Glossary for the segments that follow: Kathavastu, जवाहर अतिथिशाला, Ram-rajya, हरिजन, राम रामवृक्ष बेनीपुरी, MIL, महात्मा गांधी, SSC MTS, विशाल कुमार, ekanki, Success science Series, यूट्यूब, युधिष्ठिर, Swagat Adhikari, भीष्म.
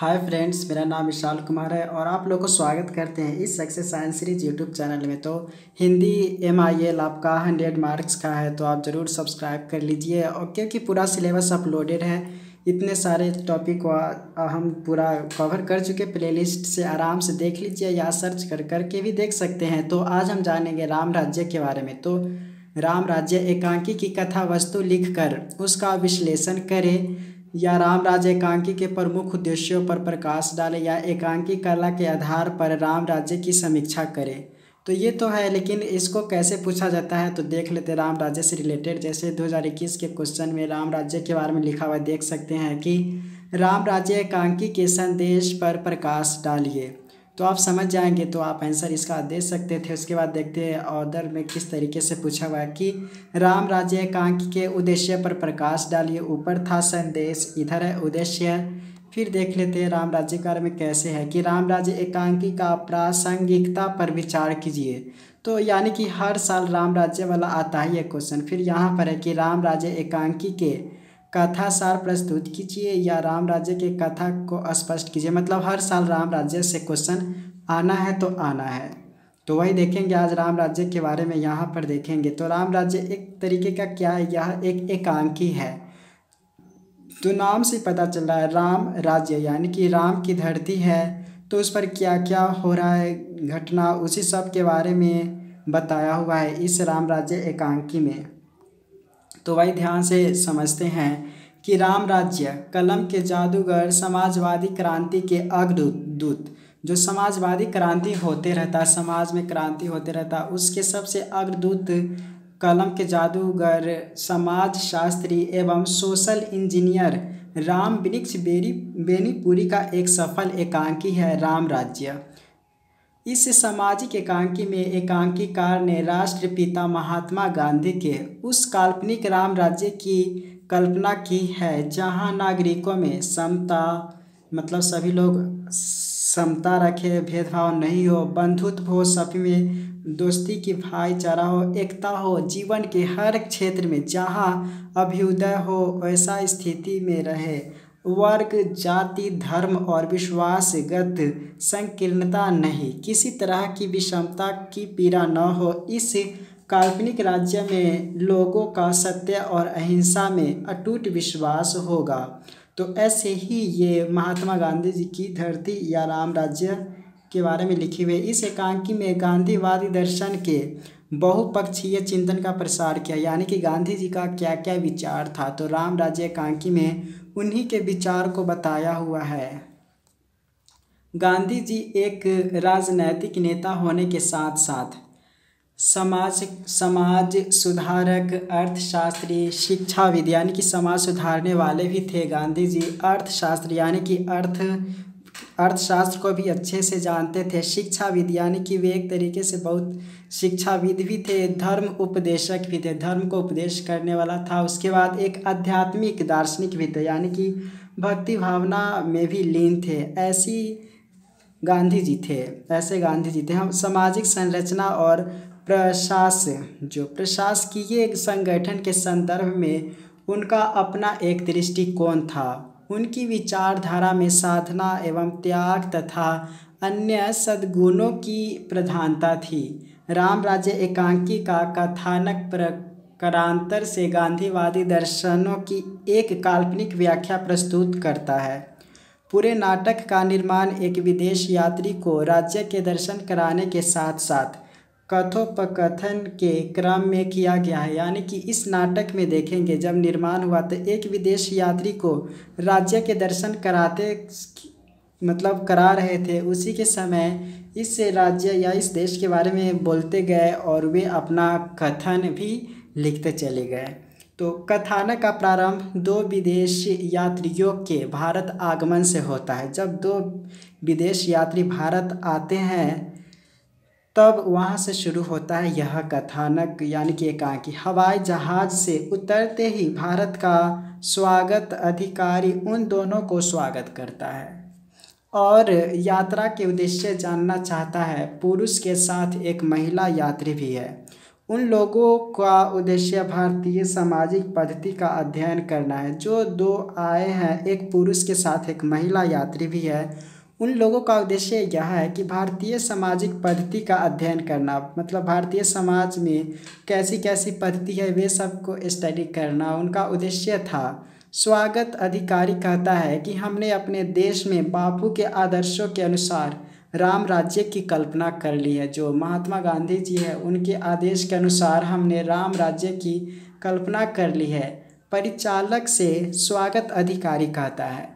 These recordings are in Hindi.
हाय फ्रेंड्स, मेरा नाम विशाल कुमार है और आप लोगों को स्वागत करते हैं इस success science series यूट्यूब channel में। तो हिंदी MIL आपका 100 मार्क्स का है, तो आप ज़रूर सब्सक्राइब कर लीजिए और क्योंकि पूरा सिलेबस अपलोडेड है, इतने सारे टॉपिक को हम पूरा कवर कर चुके। प्लेलिस्ट से आराम से देख लीजिए या सर्च कर करके भी देख सकते हैं। तो आज हम जानेंगे राम राज्य के बारे में। तो राम राज्य एकांकी की कथा वस्तु लिखकर उसका विश्लेषण करें या राम राज्य एकांकी के प्रमुख उद्देश्यों पर प्रकाश डालें या एकांकी कला के आधार पर राम राज्य की समीक्षा करें। तो ये तो है, लेकिन इसको कैसे पूछा जाता है तो देख लेते हैं। राम राज्य से रिलेटेड जैसे 2021 के क्वेश्चन में राम राज्य के बारे में लिखा हुआ देख सकते हैं कि राम राज्य एकांकी के संदेश पर प्रकाश डालिए, तो आप समझ जाएंगे। तो आप आंसर इसका दे सकते थे। उसके बाद देखते हैं ऑर्डर में किस तरीके से पूछा हुआ है कि राम राज्य एकांकी के उद्देश्य पर प्रकाश डालिए। ऊपर था संदेश, इधर है उद्देश्य। फिर देख लेते हैं राम राज्य के बारे में कैसे है कि राम राज्य एकांकी का प्रासंगिकता पर विचार कीजिए। तो यानी कि हर साल राम राज्य वाला आता है ये क्वेश्चन। फिर यहाँ पर है कि राम राज्य एकांकी के कथा सार प्रस्तुत कीजिए या राम राज्य के कथा को स्पष्ट कीजिए। मतलब हर साल राम राज्य से क्वेश्चन आना है तो आना है, तो वही देखेंगे आज राम राज्य के बारे में। यहाँ पर देखेंगे तो राम राज्य एक तरीके का क्या है, यह एक एकांकी है। तो नाम से पता चल रहा है राम राज्य, यानी कि राम की धरती है, तो उस पर क्या क्या हो रहा है घटना, उसी सब के बारे में बताया हुआ है इस राम राज्य एकांकी में। तो वही ध्यान से समझते हैं कि राम राज्य कलम के जादूगर, समाजवादी क्रांति के अग्रदूत, जो समाजवादी क्रांति होते रहता, समाज में क्रांति होते रहता, उसके सबसे अग्रदूत कलम के जादूगर, समाज शास्त्री एवं सोशल इंजीनियर राम वृक्ष बेनीपुरी का एक सफल एकांकी है राम राज्य। इस सामाजिक एकांकी में एकांकीकार ने राष्ट्रपिता महात्मा गांधी के उस काल्पनिक राम राज्य की कल्पना की है जहां नागरिकों में समता, मतलब सभी लोग समता रखें, भेदभाव नहीं हो, बंधुत्व हो, सभी में दोस्ती की भाईचारा हो, एकता हो, जीवन के हर क्षेत्र में जहां अभ्युदय हो वैसा स्थिति में रहे, वर्ग, जाति, धर्म और विश्वासगत संकीर्णता नहीं, किसी तरह की विषमता की पीड़ा न हो। इस काल्पनिक राज्य में लोगों का सत्य और अहिंसा में अटूट विश्वास होगा। तो ऐसे ही ये महात्मा गांधी जी की धरती या राम राज्य के बारे में लिखी हुई। इस एकांकी में गांधीवादी दर्शन के बहुपक्षीय चिंतन का प्रसार किया, यानी कि गांधी जी का क्या क्या विचार था, तो राम राज्य एकांकी में उन्हीं के विचार को बताया हुआ है। गांधी जी एक राजनैतिक नेता होने के साथ साथ समाज सुधारक, अर्थशास्त्री, शिक्षाविद, यानी कि समाज सुधारने वाले भी थे गांधी जी, अर्थशास्त्री यानी कि अर्थशास्त्र को भी अच्छे से जानते थे, शिक्षाविद यानी कि वे एक तरीके से बहुत शिक्षाविद भी थे, धर्म उपदेशक भी थे, धर्म को उपदेश करने वाला था। उसके बाद एक आध्यात्मिक दार्शनिक भी थे, यानी कि भक्ति भावना में भी लीन थे। ऐसे गांधी जी थे। हम सामाजिक संरचना और प्रशासकीय संगठन के संदर्भ में उनका अपना एक दृष्टिकोण था। उनकी विचारधारा में साधना एवं त्याग तथा अन्य सद्गुणों की प्रधानता थी। राम राज्य एकांकी का कथानक प्रकारांतर से गांधीवादी दर्शनों की एक काल्पनिक व्याख्या प्रस्तुत करता है। पूरे नाटक का निर्माण एक विदेश यात्री को राज्य के दर्शन कराने के साथ साथ कथोपकथन के क्रम में किया गया है, यानी कि इस नाटक में देखेंगे जब निर्माण हुआ तो एक विदेश यात्री को राज्य के दर्शन कराते मतलब करा रहे थे, उसी के समय इस राज्य या इस देश के बारे में बोलते गए और वे अपना कथन भी लिखते चले गए। तो कथानक का प्रारंभ दो विदेशी यात्रियों के भारत आगमन से होता है। जब दो विदेश यात्री भारत आते हैं तब वहाँ से शुरू होता है यह कथानक, यानी कि एकांकी। हवाई जहाज़ से उतरते ही भारत का स्वागत अधिकारी उन दोनों को स्वागत करता है और यात्रा के उद्देश्य जानना चाहता है। पुरुष के साथ एक महिला यात्री भी है, उन लोगों का उद्देश्य भारतीय सामाजिक पद्धति का अध्ययन करना है जो दो आए हैं, एक पुरुष के साथ एक महिला यात्री भी है। उन लोगों का उद्देश्य यह है कि भारतीय सामाजिक पद्धति का अध्ययन करना, मतलब भारतीय समाज में कैसी कैसी पद्धति है वे सबको स्टडी करना उनका उद्देश्य था। स्वागत अधिकारी कहता है कि हमने अपने देश में बापू के आदर्शों के अनुसार राम राज्य की कल्पना कर ली है। जो महात्मा गांधी जी है उनके आदेश के अनुसार हमने राम राज्य की कल्पना कर ली है। परिचालक से स्वागत अधिकारी कहता है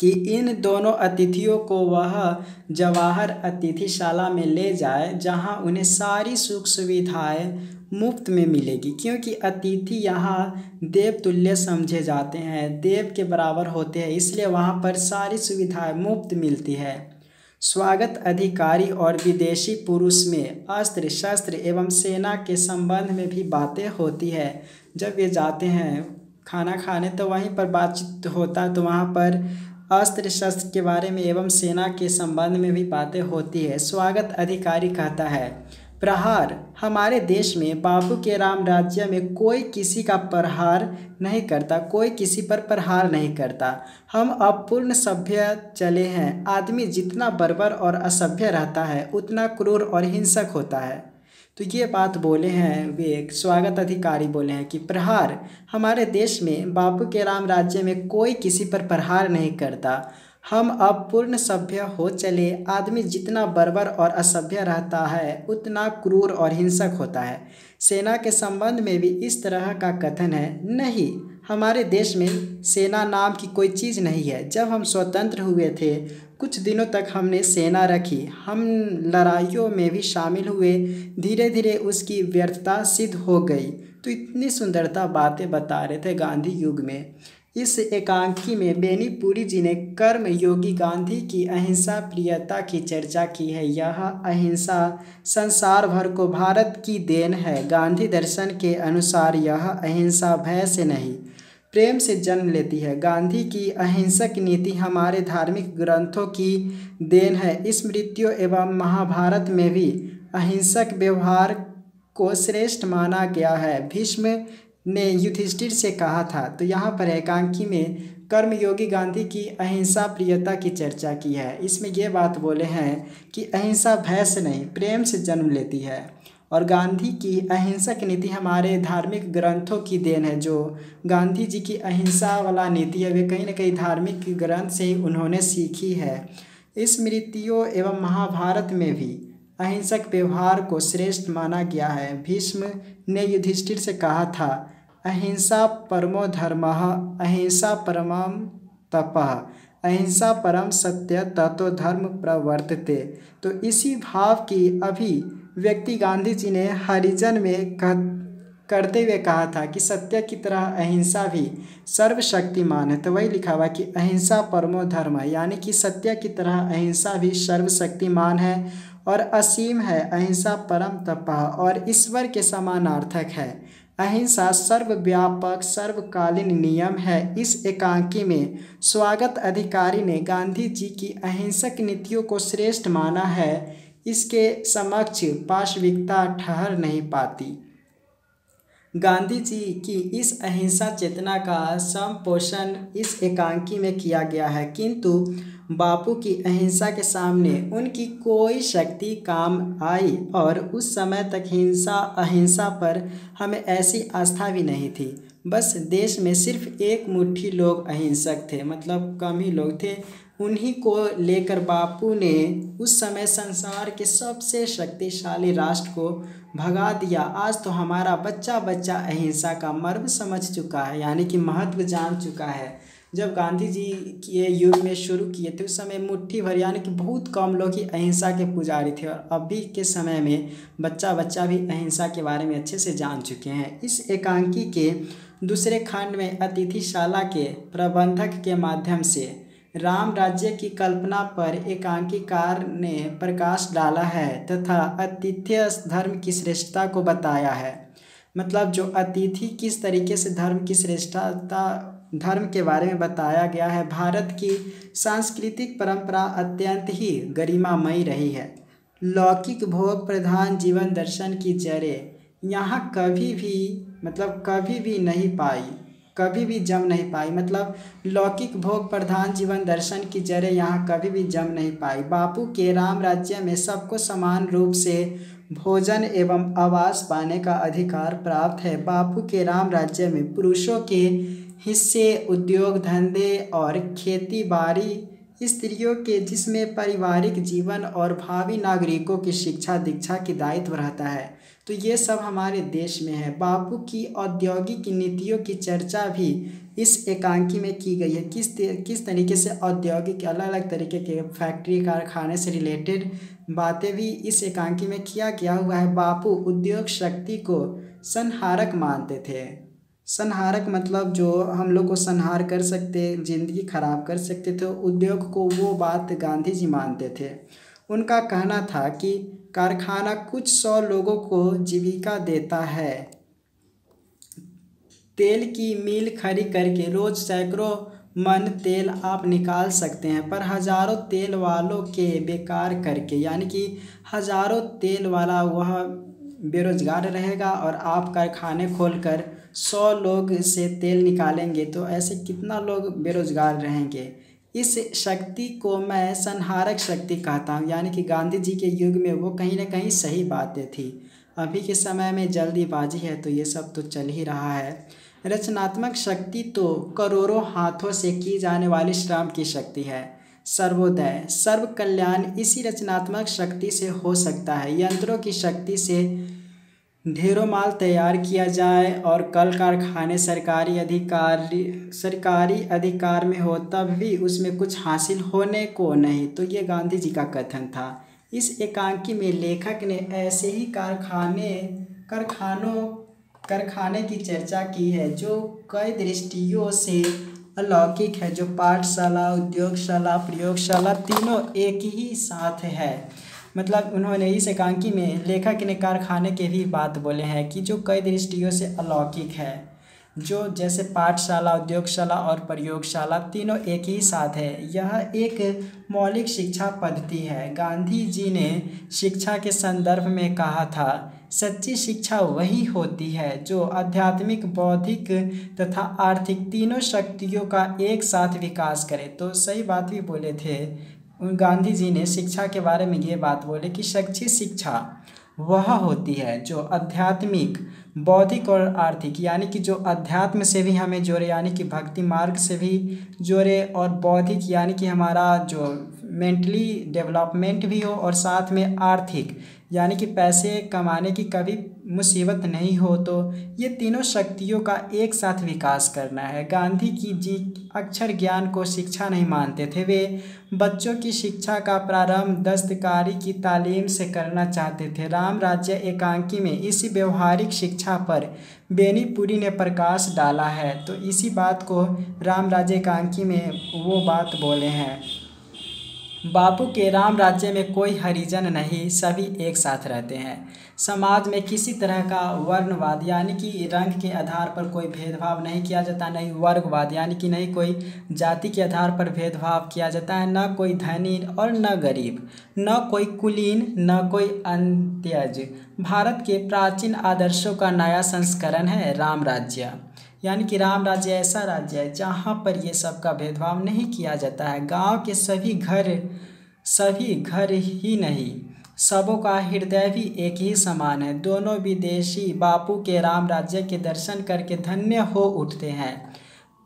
कि इन दोनों अतिथियों को वह जवाहर अतिथिशाला में ले जाए जहां उन्हें सारी सुख सुविधाएं मुफ्त में मिलेगी, क्योंकि अतिथि यहाँ देवतुल्य समझे जाते हैं, देव के बराबर होते हैं, इसलिए वहाँ पर सारी सुविधाएं मुफ्त मिलती है। स्वागत अधिकारी और विदेशी पुरुष में अस्त्र शस्त्र एवं सेना के संबंध में भी बातें होती है। जब वे जाते हैं खाना खाने तो वहीं पर बातचीत होता है, तो वहाँ पर अस्त्र शस्त्र के बारे में एवं सेना के संबंध में भी बातें होती है। स्वागत अधिकारी कहता है प्रहार, हमारे देश में बापू के राम राज्य में कोई किसी का प्रहार नहीं करता, कोई किसी पर प्रहार नहीं करता। हम अब पूर्ण सभ्य चले हैं। आदमी जितना बर्बर और असभ्य रहता है उतना क्रूर और हिंसक होता है। तो ये बात बोले हैं वे, स्वागत अधिकारी बोले हैं कि प्रहार, हमारे देश में बापू के राम राज्य में कोई किसी पर प्रहार नहीं करता। हम अब पूर्ण सभ्य हो चले। आदमी जितना बर्बर और असभ्य रहता है उतना क्रूर और हिंसक होता है। सेना के संबंध में भी इस तरह का कथन है। नहीं, हमारे देश में सेना नाम की कोई चीज़ नहीं है। जब हम स्वतंत्र हुए थे कुछ दिनों तक हमने सेना रखी, हम लड़ाइयों में भी शामिल हुए, धीरे धीरे उसकी व्यर्थता सिद्ध हो गई। तो इतनी सुंदरता बातें बता रहे थे गांधी युग में। इस एकांकी में बेनीपुरी जी ने कर्मयोगी गांधी की अहिंसा प्रियता की चर्चा की है। यह अहिंसा संसार भर को भारत की देन है। गांधी दर्शन के अनुसार यह अहिंसा भय से नहीं प्रेम से जन्म लेती है। गांधी की अहिंसक नीति हमारे धार्मिक ग्रंथों की देन है। स्मृतियों एवं महाभारत में भी अहिंसक व्यवहार को श्रेष्ठ माना गया है। भीष्म ने युधिष्ठिर से कहा था। तो यहाँ पर एकांकी में कर्मयोगी गांधी की अहिंसा प्रियता की चर्चा की है। इसमें यह बात बोले हैं कि अहिंसा भय से नहीं प्रेम से जन्म लेती है, और गांधी की अहिंसक नीति हमारे धार्मिक ग्रंथों की देन है। जो गांधी जी की अहिंसा वाला नीति है वे कहीं ना कहीं धार्मिक ग्रंथ से ही उन्होंने सीखी है। स्मृतियों एवं महाभारत में भी अहिंसक व्यवहार को श्रेष्ठ माना गया है। भीष्म ने युधिष्ठिर से कहा था अहिंसा परमो धर्मः, अहिंसा परमं तपः, अहिंसा परम सत्य ततो धर्म प्रवर्तते। तो इसी भाव की अभिव्यक्ति गांधी जी ने हरिजन में करते हुए कहा था कि सत्य की तरह अहिंसा भी सर्वशक्तिमान है। तो वही लिखा हुआ कि अहिंसा परमो धर्म, यानी कि सत्य की तरह अहिंसा भी सर्वशक्तिमान है और असीम है। अहिंसा परम तपः और ईश्वर के समानार्थक है। अहिंसा सर्वव्यापक सर्वकालीन नियम है। इस एकांकी में स्वागत अधिकारी ने गांधी जी की अहिंसक नीतियों को श्रेष्ठ माना है। इसके समक्ष पार्श्विकता ठहर नहीं पाती। गांधी जी की इस अहिंसा चेतना का संपोषण इस एकांकी में किया गया है, किंतु बापू की अहिंसा के सामने उनकी कोई शक्ति काम आई और उस समय तक हिंसा अहिंसा पर हमें ऐसी आस्था भी नहीं थी। बस देश में सिर्फ एक मुट्ठी लोग अहिंसक थे, मतलब कम ही लोग थे। उन्हीं को लेकर बापू ने उस समय संसार के सबसे शक्तिशाली राष्ट्र को भगा दिया। आज तो हमारा बच्चा बच्चा अहिंसा का मर्म समझ चुका है, यानी कि महत्व जान चुका है। जब गांधी जी के युग में शुरू किए थे उस समय मुट्ठी भर यानी कि बहुत कम लोग ही अहिंसा के पुजारी थे, और अभी के समय में बच्चा बच्चा भी अहिंसा के बारे में अच्छे से जान चुके हैं। इस एकांकी के दूसरे खंड में अतिथिशाला के प्रबंधक के माध्यम से राम राज्य की कल्पना पर एकांकीकार ने प्रकाश डाला है तथा आतिथ्य धर्म की श्रेष्ठता को बताया है। मतलब जो अतिथि किस तरीके से धर्म की श्रेष्ठता धर्म के बारे में बताया गया है। भारत की सांस्कृतिक परंपरा अत्यंत ही गरिमामयी रही है। लौकिक भोग प्रधान जीवन दर्शन की जड़ें यहाँ कभी भी मतलब कभी भी नहीं पाई, कभी भी जम नहीं पाई, मतलब लौकिक भोग प्रधान जीवन दर्शन की जड़ें यहाँ कभी भी जम नहीं पाई। बापू के राम राज्य में सबको समान रूप से भोजन एवं आवास पाने का अधिकार प्राप्त है। बापू के राम राज्य में पुरुषों के हिस्से उद्योग धंधे और खेती बाड़ी, स्त्रियों के जिसमें पारिवारिक जीवन और भावी नागरिकों की शिक्षा दीक्षा की दायित्व रहता है, तो ये सब हमारे देश में है। बापू की औद्योगिक नीतियों की चर्चा भी इस एकांकी में की गई है, किस तरीके से औद्योगिक अलग अलग तरीके के फैक्ट्री कारखाने से रिलेटेड बातें भी इस एकांकी में किया हुआ है। बापू उद्योग शक्ति को संहारक मानते थे। संहारक मतलब जो हम लोग को संहार कर सकते, ज़िंदगी खराब कर सकते थे, उद्योग को, वो बात गांधी जी मानते थे। उनका कहना था कि कारखाना कुछ सौ लोगों को जीविका देता है। तेल की मिल खड़ी करके रोज़ सैकड़ों मन तेल आप निकाल सकते हैं, पर हज़ारों तेल वालों के बेकार करके, यानी कि हज़ारों तेल वाला वह बेरोजगार रहेगा और आप कारखाने खोलकर 100 लोग से तेल निकालेंगे तो ऐसे कितना लोग बेरोजगार रहेंगे। इस शक्ति को मैं संहारक शक्ति कहता हूँ, यानी कि गांधी जी के युग में वो कहीं ना कहीं सही बातें थी। अभी के समय में जल्दीबाजी है तो ये सब तो चल ही रहा है। रचनात्मक शक्ति तो करोड़ों हाथों से की जाने वाली श्रम की शक्ति है। सर्वोदय सर्व कल्याण इसी रचनात्मक शक्ति से हो सकता है। यंत्रों की शक्ति से ढेरों माल तैयार किया जाए और कल कारखाने सरकारी अधिकार में हो तब भी उसमें कुछ हासिल होने को नहीं, तो ये गांधी जी का कथन था। इस एकांकी में लेखक ने ऐसे ही कारखाने की चर्चा की है जो कई दृष्टियों से अलौकिक है, जो पाठशाला, उद्योगशाला, प्रयोगशाला तीनों एक ही साथ है। मतलब उन्होंने इस एकांकी में लेखक ने कारखाने के भी बात बोले हैं कि जो कई दृष्टियों से अलौकिक है, जो जैसे पाठशाला, उद्योगशाला और प्रयोगशाला तीनों एक ही साथ है। यह एक मौलिक शिक्षा पद्धति है। गांधी जी ने शिक्षा के संदर्भ में कहा था, सच्ची शिक्षा वही होती है जो आध्यात्मिक, बौद्धिक तथा आर्थिक तीनों शक्तियों का एक साथ विकास करे। तो सही बात भी बोले थे गांधी जी ने। शिक्षा के बारे में ये बात बोले कि सच्ची शिक्षा वह होती है जो आध्यात्मिक, बौद्धिक और आर्थिक, यानी कि जो अध्यात्म से भी हमें जोड़े, यानी कि भक्ति मार्ग से भी जोड़े, और बौद्धिक यानी कि हमारा जो मेंटली डेवलपमेंट भी हो, और साथ में आर्थिक यानी कि पैसे कमाने की कभी मुसीबत नहीं हो। तो ये तीनों शक्तियों का एक साथ विकास करना है। गांधी जी अक्षर ज्ञान को शिक्षा नहीं मानते थे। वे बच्चों की शिक्षा का प्रारंभ दस्तकारी की तालीम से करना चाहते थे। राम राज्य एकांकी में इसी व्यवहारिक शिक्षा पर बेनीपुरी ने प्रकाश डाला है, तो इसी बात को राम राज्य एकांकी में वो बात बोले हैं। बापू के राम राज्य में कोई हरिजन नहीं, सभी एक साथ रहते हैं। समाज में किसी तरह का वर्णवाद यानी कि रंग के आधार पर कोई भेदभाव नहीं किया जाता, नहीं वर्गवाद यानी कि नहीं कोई जाति के आधार पर भेदभाव किया जाता है, न कोई धनी और न गरीब, न कोई कुलीन न कोई अंत्यज। भारत के प्राचीन आदर्शों का नया संस्करण है राम राज्य, यानी कि राम राज्य ऐसा राज्य है जहाँ पर ये सब का भेदभाव नहीं किया जाता है। गांव के सभी घर ही नहीं, सबों का हृदय भी एक ही समान है। दोनों विदेशी बापू के राम राज्य के दर्शन करके धन्य हो उठते हैं।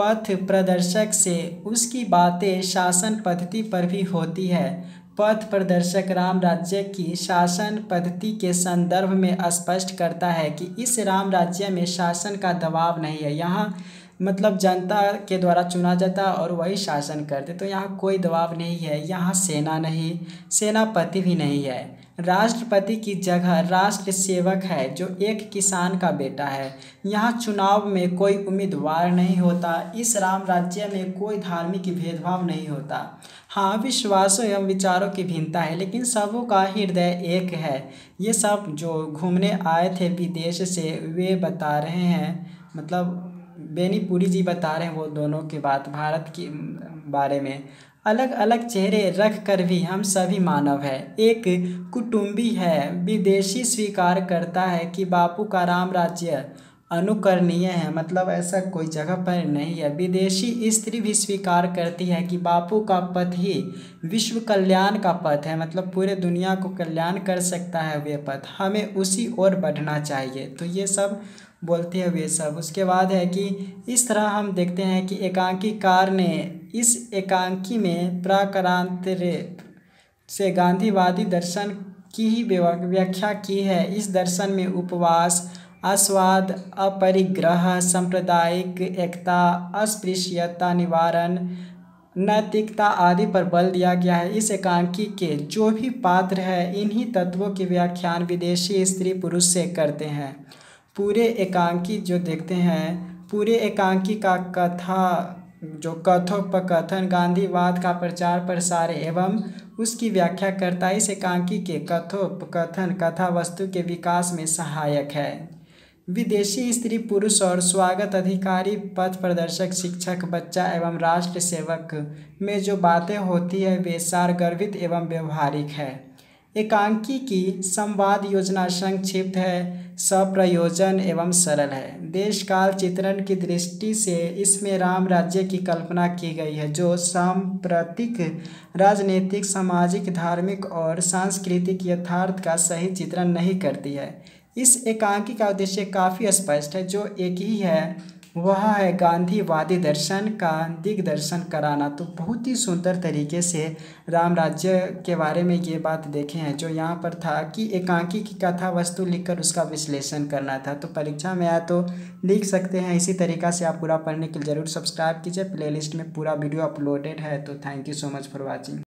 पथ प्रदर्शक से उसकी बातें शासन पद्धति पर भी होती है। पथ प्रदर्शक राम राज्य की शासन पद्धति के संदर्भ में स्पष्ट करता है कि इस राम राज्य में शासन का दबाव नहीं है। यहाँ मतलब जनता के द्वारा चुना जाता और वही शासन करते, तो यहाँ कोई दबाव नहीं है। यहाँ सेना नहीं, सेनापति भी नहीं है। राष्ट्रपति की जगह राष्ट्र सेवक है जो एक किसान का बेटा है। यहाँ चुनाव में कोई उम्मीदवार नहीं होता। इस राम राज्य में कोई धार्मिक भेदभाव नहीं होता। हाँ, विश्वासों एवं विचारों की भिन्नता है, लेकिन सबों का हृदय एक है। ये सब जो घूमने आए थे विदेश से वे बता रहे हैं, मतलब बेनीपुरी जी बता रहे हैं वो दोनों की बात भारत के बारे में। अलग अलग चेहरे रख कर भी हम सभी मानव है। एक कुटुंबी है, विदेशी स्वीकार करता है कि बापू का राम राज्य अनुकरणीय है, मतलब ऐसा कोई जगह पर नहीं है। विदेशी स्त्री भी स्वीकार करती है कि बापू का पथ ही विश्व कल्याण का पथ है, मतलब पूरे दुनिया को कल्याण कर सकता है वे पथ, हमें उसी ओर बढ़ना चाहिए। तो ये सब बोलते हैं वे सब। उसके बाद है कि इस तरह हम देखते हैं कि एकांकीकार ने इस एकांकी में प्राक्रांतिय से गांधीवादी दर्शन की ही व्याख्या की है। इस दर्शन में उपवास, आस्वाद, अपरिग्रह, सांप्रदायिक एकता, अस्पृश्यता निवारण, नैतिकता आदि पर बल दिया गया है। इस एकांकी के जो भी पात्र है इन्हीं तत्वों की व्याख्यान विदेशी स्त्री पुरुष से करते हैं। पूरे एकांकी जो देखते हैं, पूरे एकांकी का कथा जो कथोपकथन गांधीवाद का प्रचार प्रसार एवं उसकी व्याख्या करता है। इस एकांकी के कथोपकथन कथा वस्तु के विकास में सहायक है। विदेशी स्त्री पुरुष और स्वागत अधिकारी, पथ प्रदर्शक, शिक्षक, बच्चा एवं राष्ट्र सेवक में जो बातें होती है वे सारगर्भित एवं व्यवहारिक है। एकांकी की संवाद योजना संक्षिप्त है, सप्रयोजन एवं सरल है। देश काल चित्रण की दृष्टि से इसमें राम राज्य की कल्पना की गई है जो सांप्रतिक राजनीतिक, सामाजिक, धार्मिक और सांस्कृतिक यथार्थ का सही चित्रण नहीं करती है। इस एकांकी का उद्देश्य काफ़ी स्पष्ट है, जो एक ही है, वह है गांधीवादी दर्शन का दिग्दर्शन कराना। तो बहुत ही सुंदर तरीके से राम राज्य के बारे में ये बात देखे हैं जो यहाँ पर था कि एकांकी की कथा वस्तु लिखकर उसका विश्लेषण करना था। तो परीक्षा में आया तो लिख सकते हैं। इसी तरीक़ा से आप पूरा पढ़ने के लिए ज़रूर सब्सक्राइब कीजिए। प्लेलिस्ट में पूरा वीडियो अपलोडेड है। तो thank you so much for watching.